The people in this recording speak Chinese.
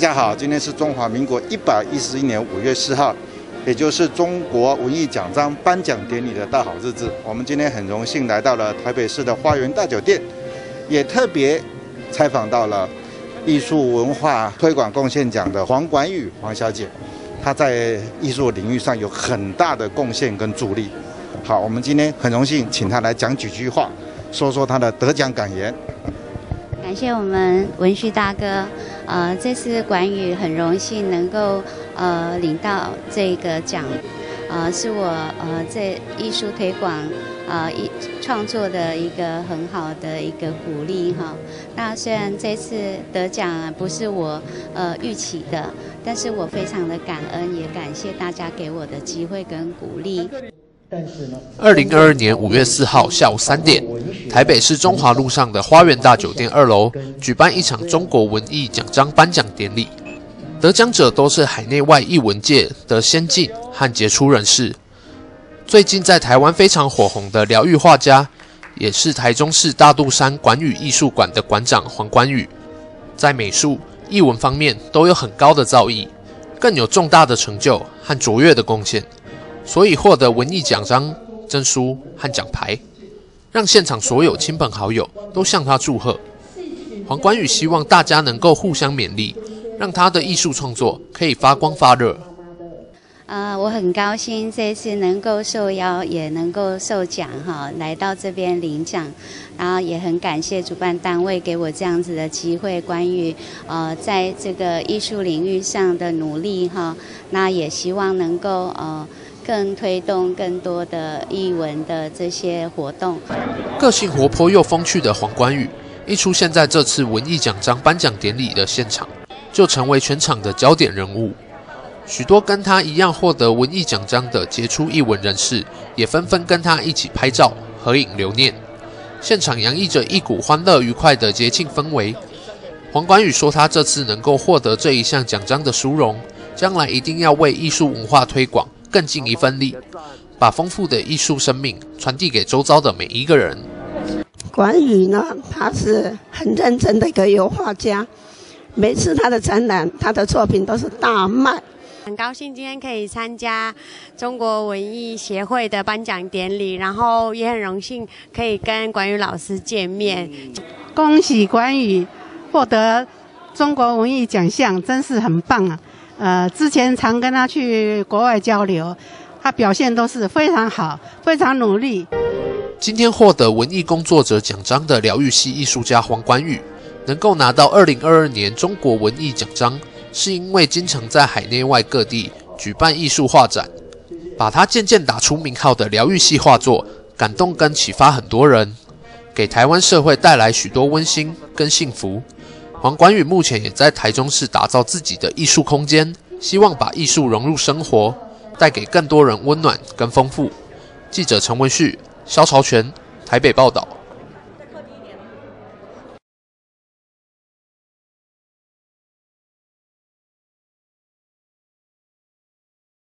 家好，今天是中华民国111年5月4号，也就是中国文艺奖章颁奖典礼的大好日子。我们今天很荣幸来到了台北市的花园大酒店，也特别采访到了艺术文化推广贡献奖的黄管予黄小姐，她在艺术领域上有很大的贡献跟助力。好，我们今天很荣幸请她来讲几句话，说说她的得奖感言。 感谢我们文旭大哥，这次管予很荣幸能够领到这个奖，是我在艺术推广创作的一个很好的一个鼓励哈。那虽然这次得奖不是我预期的，但是我非常的感恩，也感谢大家给我的机会跟鼓励。 2022年5月4号下午3点，台北市中华路上的花园大酒店2楼举办一场中国文艺奖章颁奖典礼，得奖者都是海内外艺文界的先进和杰出人士。最近在台湾非常火红的疗愈画家，也是台中市大肚山管予艺术馆的馆长黄管予，在美术、艺文方面都有很高的造诣，更有重大的成就和卓越的贡献。 所以获得文艺奖章、证书和奖牌，让现场所有亲朋好友都向他祝贺。黄管予希望大家能够互相勉励，让他的艺术创作可以发光发热。我很高兴这次能够受邀，也能够受奖哈，来到这边领奖，然后也很感谢主办单位给我这样子的机会。关于在这个艺术领域上的努力哈，那也希望能够更推动更多的艺文的这些活动。个性活泼又风趣的黄管予，一出现在这次文艺奖章颁奖典礼的现场，就成为全场的焦点人物。许多跟他一样获得文艺奖章的杰出艺文人士，也纷纷跟他一起拍照合影留念。现场洋溢着一股欢乐愉快的节庆氛围。黄管予说，他这次能够获得这一项奖章的殊荣，将来一定要为艺术文化推广 更尽一份力，把丰富的艺术生命传递给周遭的每一个人。管予呢，他是很认真的一个油画家，每次他的展览，他的作品都是大卖。很高兴今天可以参加中国文艺协会的颁奖典礼，然后也很荣幸可以跟管予老师见面。恭喜管予获得中国文艺奖项，真是很棒啊！ 之前常跟他去国外交流，他表现都是非常好，非常努力。今天获得文艺工作者奖章的疗愈系艺术家黄管予，能够拿到2022年中国文艺奖章，是因为经常在海内外各地举办艺术画展，把他渐渐打出名号的疗愈系画作感动跟启发很多人，给台湾社会带来许多温馨跟幸福。 黄管予目前也在台中市打造自己的艺术空间，希望把艺术融入生活，带给更多人温暖跟丰富。记者陈文旭、萧朝全，台北报道。